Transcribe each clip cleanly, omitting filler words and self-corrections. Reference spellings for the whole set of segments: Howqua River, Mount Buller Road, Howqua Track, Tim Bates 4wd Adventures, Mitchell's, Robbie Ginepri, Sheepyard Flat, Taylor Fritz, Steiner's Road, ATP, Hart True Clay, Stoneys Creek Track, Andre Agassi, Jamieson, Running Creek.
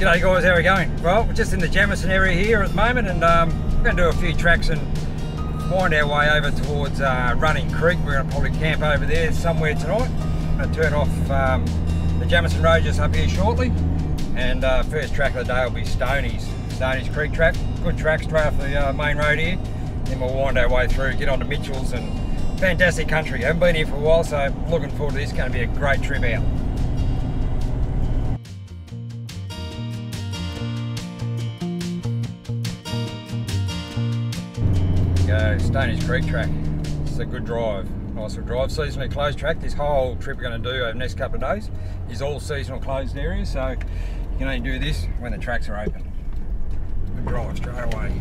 G'day guys, how are we going? Well, we're just in the Jamieson area here at the moment, and we're going to do a few tracks and wind our way over towards Running Creek. We're going to probably camp over there somewhere tonight. I'm going to turn off the Jamieson Road just up here shortly, and first track of the day will be Stoneys Creek Track. Good track straight off the main road here. Then we'll wind our way through, get onto Mitchell's, and fantastic country. I haven't been here for a while, so looking forward to this. It's going to be a great trip out. Go, Stoneys Creek Track. It's a good drive, nice little drive. Seasonally closed track. This whole trip we're going to do over the next couple of days is all seasonal closed areas, so you can only do this when the tracks are open. Good drive straight away.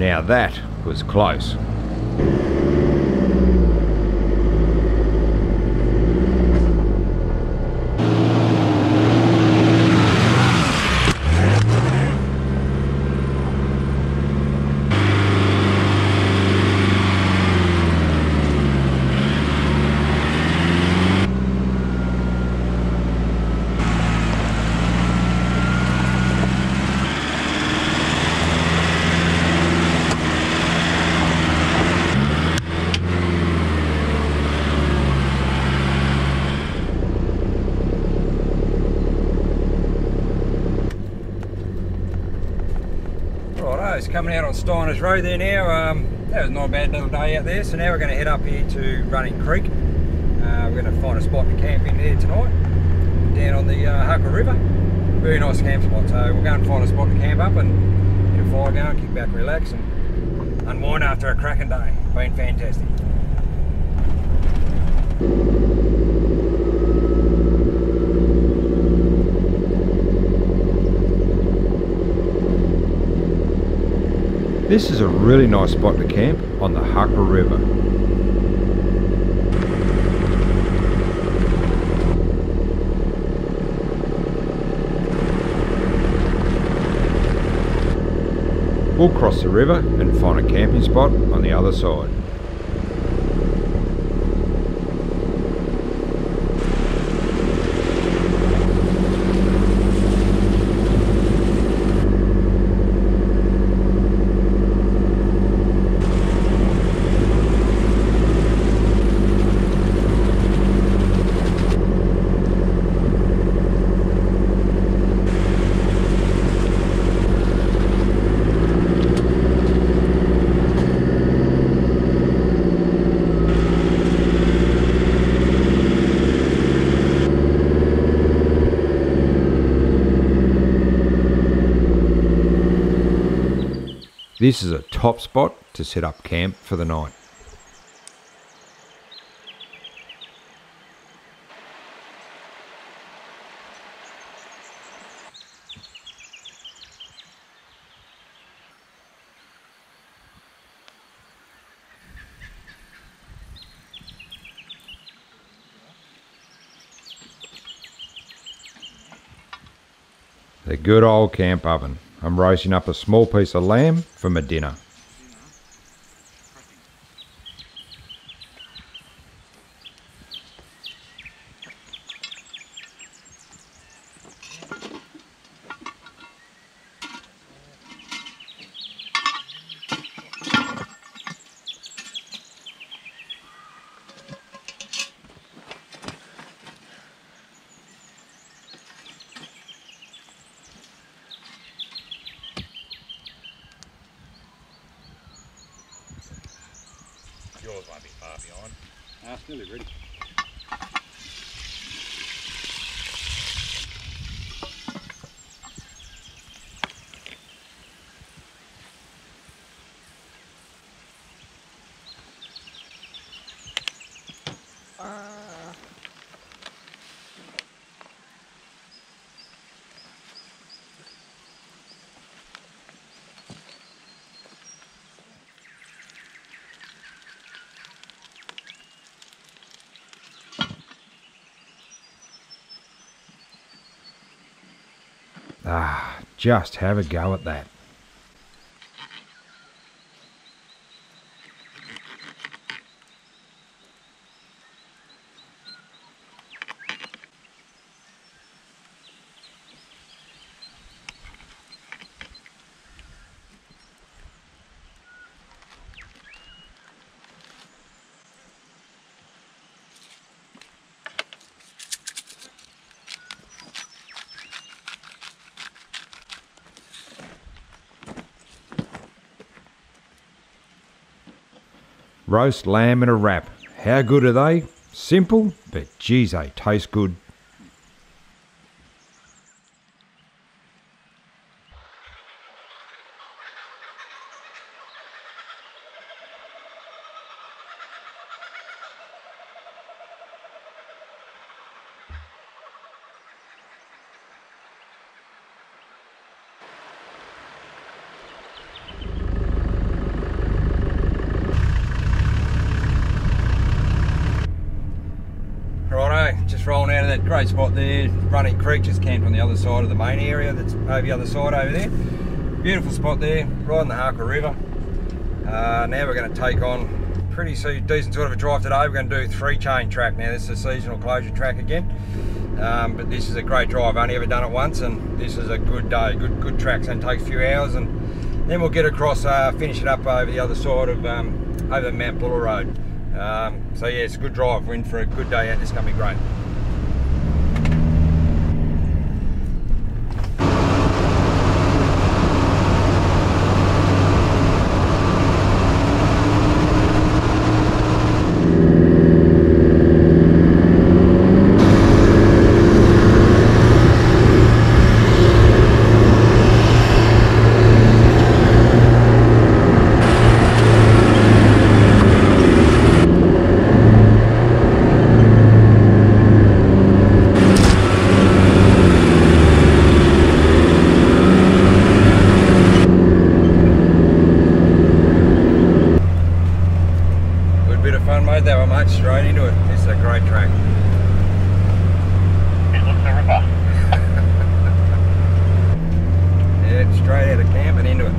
Now that was close. Coming out on Steiner's Road there now. That was not a bad little day out there, so now we're going to head up here to Running Creek. We're going to find a spot to camp in there tonight, down on the Howqua River. Very nice camp spot, so we'll go and find a spot to camp up and get a fire going, kick back, relax and unwind after a cracking day. Been fantastic. This is a really nice spot to camp on the Howqua River. We'll cross the river and find a camping spot on the other side. This is a top spot to set up camp for the night. The good old camp oven. I'm roasting up a small piece of lamb for my dinner. Yours won't be far behind. No, it's nearly ready. Ah, just have a go at that. Roast lamb in a wrap. How good are they? Simple, but geez, they taste good. Rolling out of that great spot there, Running Creek, just camped on the other side of the main area that's over the other side over there. Beautiful spot there, right on the Howqua River. Now we're going to take on pretty decent sort of a drive today. We're going to do 3 Chain Track now. This is a seasonal closure track again, but this is a great drive. I've only ever done it once, and this is a good day, good track. So it takes a few hours, and then we'll get across, finish it up over the other side of over Mount Buller Road. So yeah, it's a good drive. We're in for a good day out. It's going to be great. Straight into it. It's a great track. It looks a ripper. Yeah, straight out of camp and into it.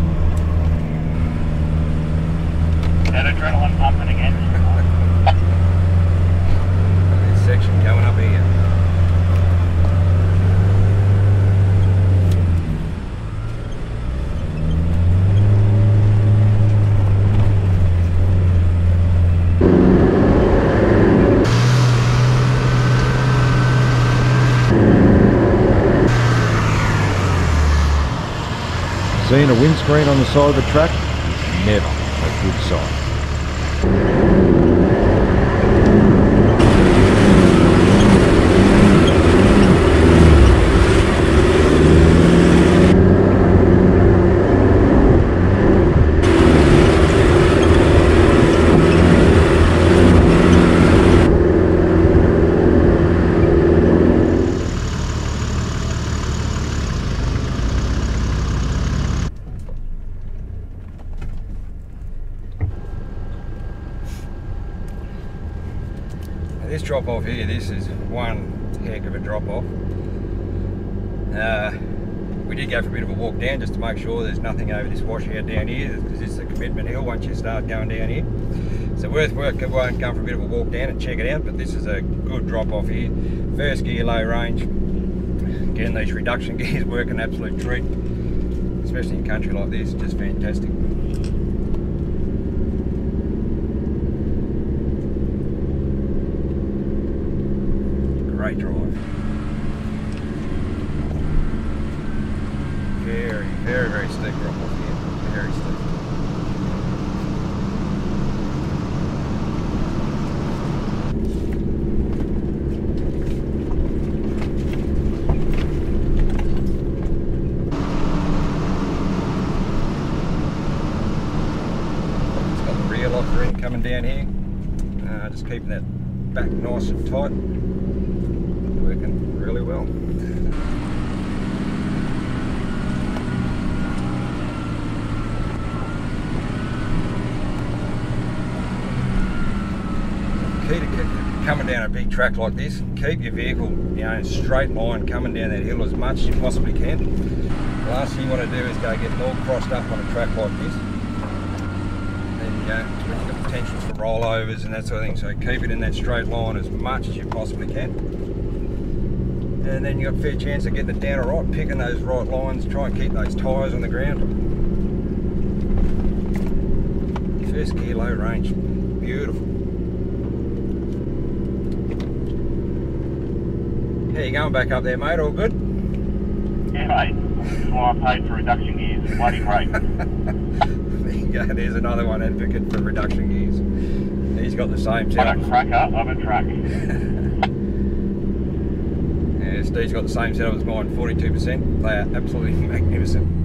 That adrenaline pumping again. This section coming up here. Seeing a windscreen on the side of the track is never a good sign. This drop off here, this is one heck of a drop off. We did go for a bit of a walk down just to make sure there's nothing over this washout down here, because it's a commitment hill once you start going down here. So worth won't come for a bit of a walk down and check it out, but this is a good drop off here. First gear, low range. Again, these reduction gears work an absolute treat, especially in country like this, just fantastic. Drive. Very, very, very steep drop off here. Very steep. It's got the rear locker in coming down here. Just keeping that back nice and tight. Really well. Key to coming down a big track like this, keep your vehicle, you know, in a straight line coming down that hill as much as you possibly can. The last thing you want to do is go getting all crossed up on a track like this. Then you know, you've got potentials for rollovers and that sort of thing, so keep it in that straight line as much as you possibly can. And then you've got a fair chance of getting it down all right, picking those right lines, try and keep those tyres on the ground. First gear, low range, beautiful. How you going back up there, mate? All good? Yeah, mate. This is why I paid for reduction gears. Bloody great. There you go. There's another one advocate for reduction gears. He's got the same setup. I'm a cracker. I'm a truck. Steve's got the same setup as mine, 42%. They are absolutely magnificent.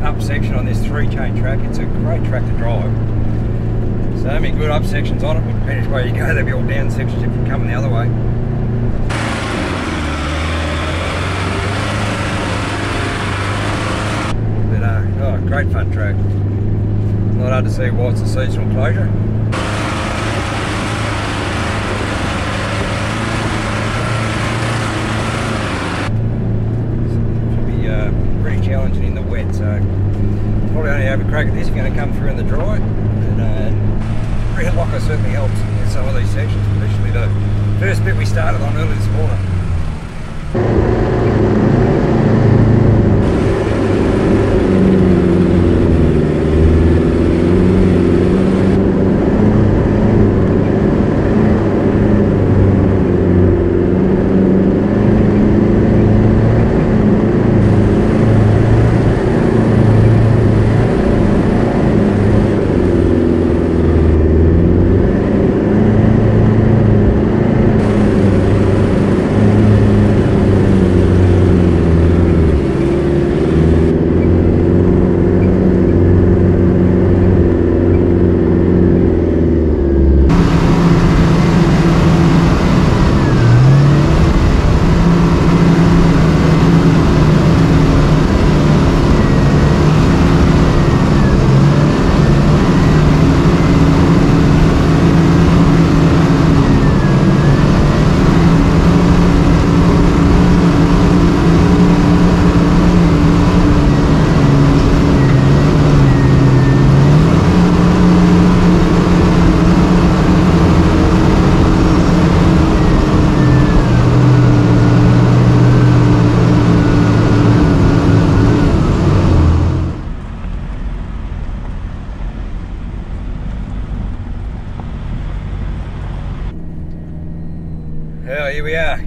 up section on this 3 chain track. It's a great track to drive. So many good up sections on it, but depending where you go, they'll be all down sections if you're coming the other way. But oh, great fun track. Not hard to see why it's a seasonal closure. Challenging in the wet, so probably only have a crack at this if you're going to come through in the dry. And rear locker certainly helps in some of these sections, especially the first bit we started on early this morning.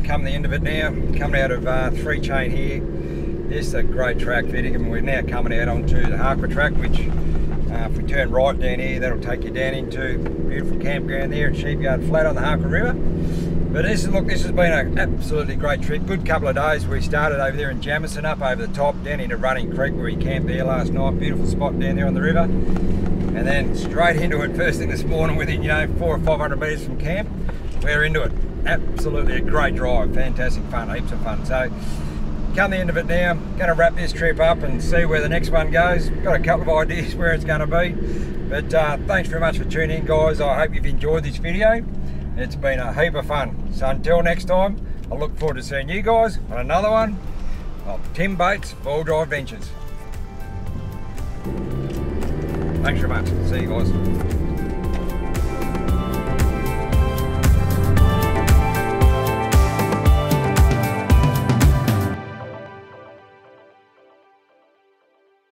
Come to the end of it now, coming out of 3 chain here. This is a great track fitting, and we're now coming out onto the Howqua track, which if we turn right down here, that'll take you down into beautiful campground there at Sheepyard Flat on the Howqua River. But this, look, this has been an absolutely great trip. Good couple of days. We started over there in Jamieson, up over the top, down into Running Creek where we camped there last night. Beautiful spot down there on the river. And then straight into it first thing this morning within, you know, 400 or 500 metres from camp, we're into it. Absolutely a great drive, fantastic fun, heaps of fun. So come the end of it now, going to wrap this trip up and see where the next one goes. Got a couple of ideas where it's going to be, but thanks very much for tuning in, guys. I hope you've enjoyed this video. It's been a heap of fun. So until next time, I look forward to seeing you guys on another one of Tim Bates 4wd Adventures. Thanks very much. See you guys.